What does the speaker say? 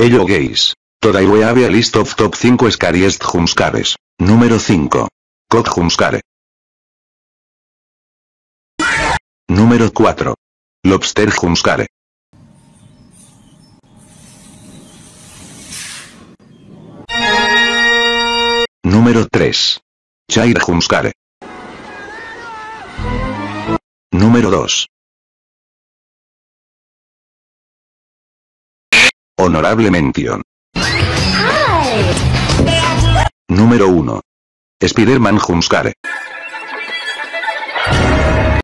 Ello gays. Today we have a list of top 5 scariest jumpscares. Número 5. Cod jumpscare. Número 4. Lobster jumpscare. Número 3. Chair jumpscare. Número 2. Honorable mención. Número 1. Spider-Man jumpscare.